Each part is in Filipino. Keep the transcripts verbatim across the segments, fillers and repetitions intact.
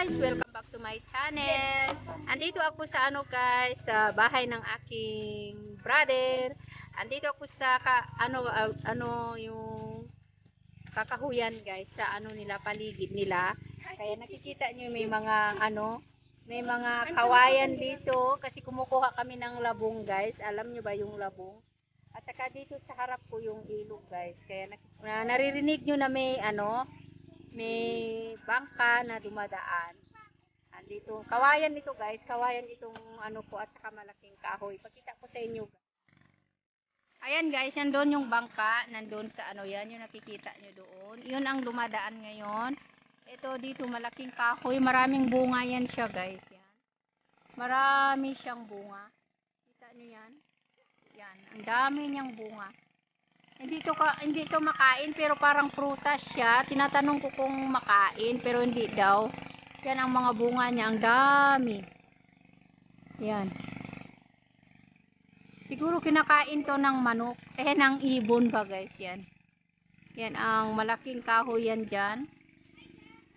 guys! Welcome back to my channel. Andito ako sa ano guys, sa bahay ng aking brother. Andito ako sa ka, ano ano yung kakahuyan guys, sa ano nila, paligid nila. Kaya nakikita niyo may mga ano, may mga kawayan dito kasi kumukuha kami ng labong guys. Alam niyo ba yung labong? At saka dito sa harap ko yung ilog guys. Kaya na, naririnig niyo na may ano, may bangka na dumadaan. Andito, kawayan nito guys, kawayan itong ano po, at saka malaking kahoy. Pakita ko sa inyo guys. Ayan guys, nandoon yung bangka, nandoon sa ano yan, yung nakikita nyo doon. Yun ang dumadaan ngayon. Ito dito, malaking kahoy, maraming bunga yan siya guys. Yan. Marami siyang bunga. Kita nyo yan? Yan, ang dami niyang bunga. Hindi to, hindi to makain pero parang prutas siya. Tinatanong ko kung makain pero hindi daw. Yan ang mga bunga niya. Ang dami. Yan. Siguro kinakain to ng manok. Eh, ng ibon ba guys yan. Yan ang malaking kahoy yan dyan.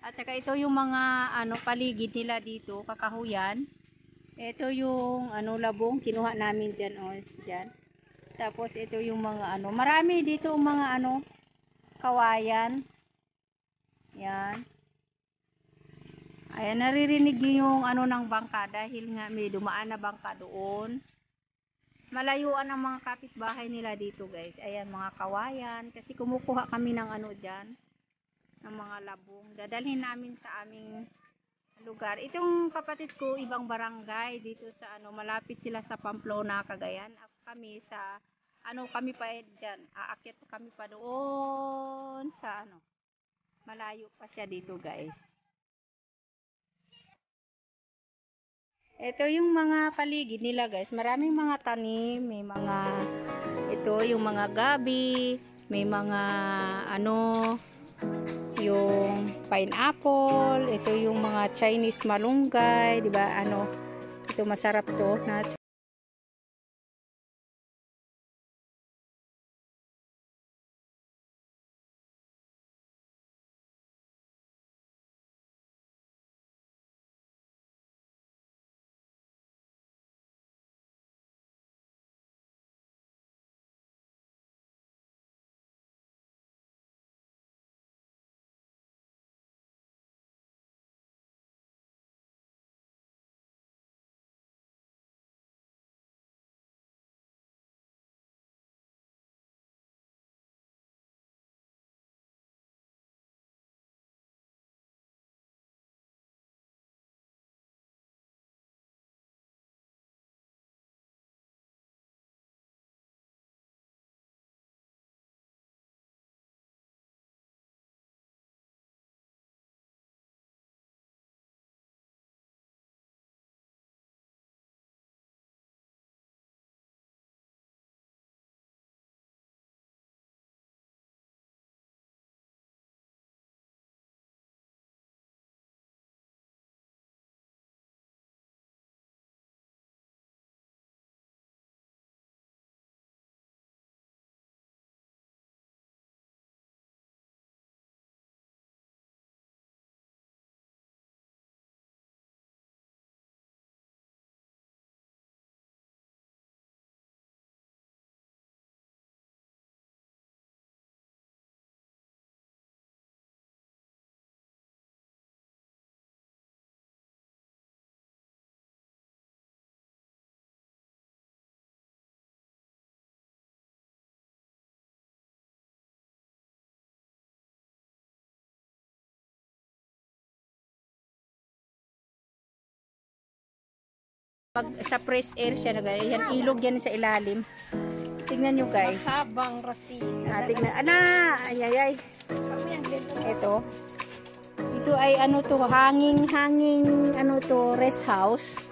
At saka ito yung mga ano, paligid nila dito. Kakahuyan. Ito yung ano, labong kinuha namin dyan. O, dyan. Tapos ito yung mga ano, marami dito mga ano, kawayan. Yan. Ayan, naririnig yung ano ng bangka dahil nga may dumaan na bangka doon. Malayuan ang mga kapitbahay nila dito guys. Ayan, mga kawayan. Kasi kumukuha kami ng ano dyan, ng mga labong. Dadalhin namin sa aming lugar. Itong kapatid ko, ibang barangay dito sa ano, malapit sila sa Pamplona, Cagayan. Kami sa ano, kami pa diyan. Aakyat kami pa doon sa ano. Malayo pa siya dito, guys. Ito yung mga paligid nila, guys. Maraming mga tanim, may mga ito yung mga gabi, may mga ano, yung pineapple, ito yung mga Chinese malunggay, 'di ba? Ano, ito masarap 'to na Pag sa press air siya na ganyan. Yan, ilog yan sa ilalim. Tingnan nyo guys. Mahabang Rosina. Ah, tingnan. Ana! Ay, ay, ay. Ito. Ito ay ano to, hanging, hanging, ano to, rest house.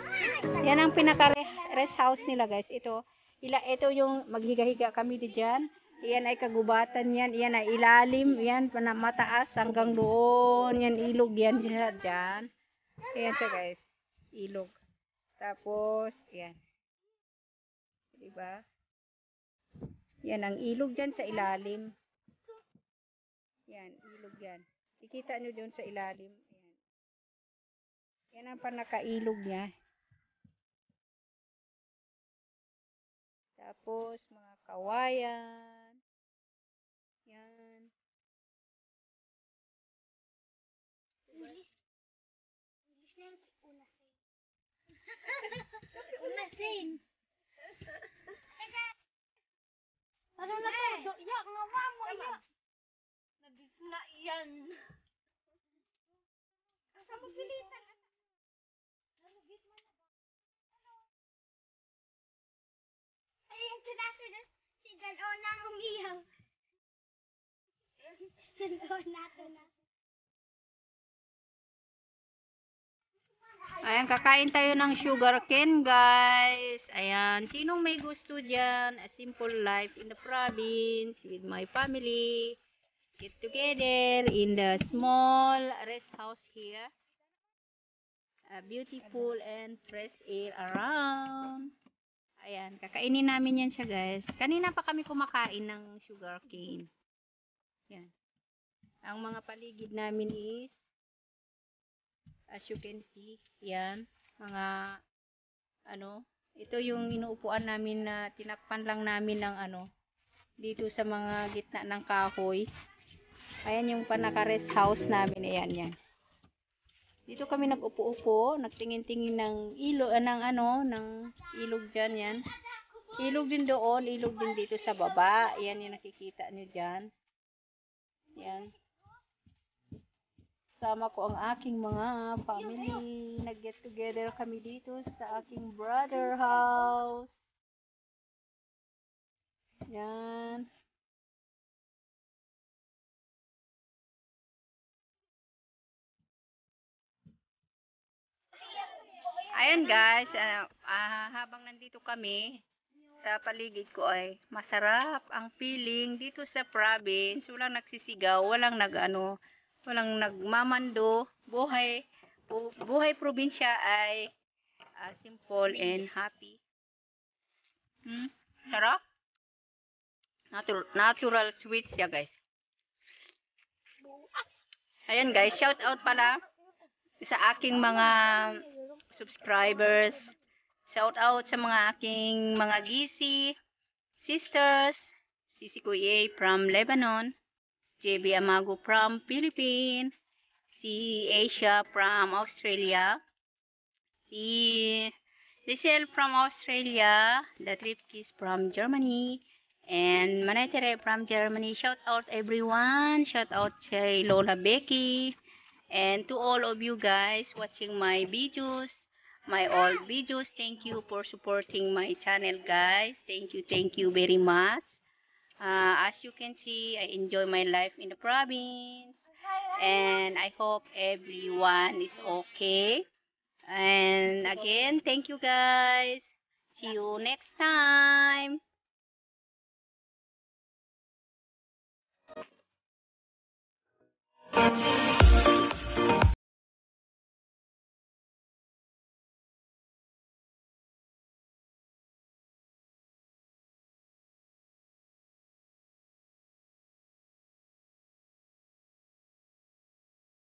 Yan ang pinaka-rest house nila guys. Ito, ila, ito yung maghiga-higa kami diyan. Yan ay kagubatan yan. Yan ay ilalim. Yan, mataas hanggang doon. Yan, ilog yan dyan. Ayan siya guys. Ilog. Tapos, yan. Diba? Yan ang ilog dyan sa ilalim. Yan, ilog yan. Ikita nyo dyan sa ilalim. Yan. Yan ang panakailog niya. Tapos, mga kawayan. Yan. English. English na yung unasin. Unasin. Ano na po? Do, iyak nga, mamo, iyak. Nabis na iyan. Asa mo pilitan? Nalugit mo na ba? Hello? Ayun, sinasin na si Dalona ang umiyaw. Dalona ko na. Ayan, kakain tayo ng sugar cane, guys. Ayan, sinong may gusto dyan? A simple life in the province with my family. Get together in the small rest house here. Uh, beautiful and fresh air around. Ayan, kakainin namin yan siya, guys. Kanina pa kami kumakain ng sugar cane. Ayan. Ang mga paligid namin is, as you can see, yan, mga, ano, ito yung inuupuan namin na tinakpan lang namin ng, ano, dito sa mga gitna ng kahoy. Ayan yung panaka-rest house namin, ayan, yan. Dito kami nag-upo-upo, nagtingin-tingin ng ilog, uh, ng, ano, ng ilog dyan, yan. Ilog din doon, ilog din dito sa baba, ayan yung nakikita nyo dyan. Yan. Sama ko ang aking mga family. Nag-get together kami dito sa aking brother house. Yan. Ayan guys, uh, uh, habang nandito kami sa paligid ko ay masarap ang feeling dito sa province. Walang nagsisigaw, walang nag-ano. Walang nagmamando, buhay, bu buhay probinsya ay uh, simple and happy. Hmm? Sarap? Natural, natural sweet siya, guys. Ayan, guys. Shout out pala sa aking mga subscribers. Shout out sa mga aking mga gisi, sisters, Si Si Kuye from Lebanon. J B Amago from Philippines, See Asia from Australia, See Michelle from Australia, The Trip Kiss from Germany, and Manetere from Germany. Shout out everyone, shout out to Lola Becky, and to all of you guys watching my videos, my old videos. Thank you for supporting my channel, guys. Thank you, thank you very much. Uh, as you can see, I enjoy my life in the province, and I hope everyone is okay. And again, thank you guys. See you next time.